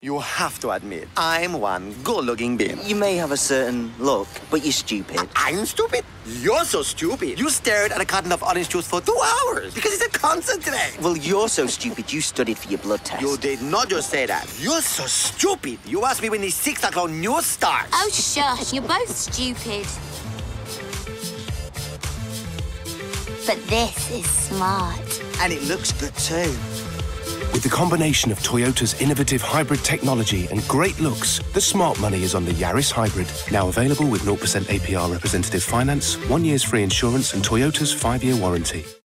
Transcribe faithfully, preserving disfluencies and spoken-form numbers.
You have to admit, I'm one good-looking bean. You may have a certain look, but you're stupid. I'm stupid? You're so stupid. You stared at a carton of orange juice for two hours because it's a concert today. Well, you're so stupid, you studied for your blood test. You did not just say that. You're so stupid. You asked me when the six o'clock news starts. Oh, shush. You're both stupid. But this is smart. And it looks good, too. With the combination of Toyota's innovative hybrid technology and great looks, the smart money is on the Yaris Hybrid. Now available with zero percent A P R representative finance, one year's free insurance and Toyota's five-year warranty.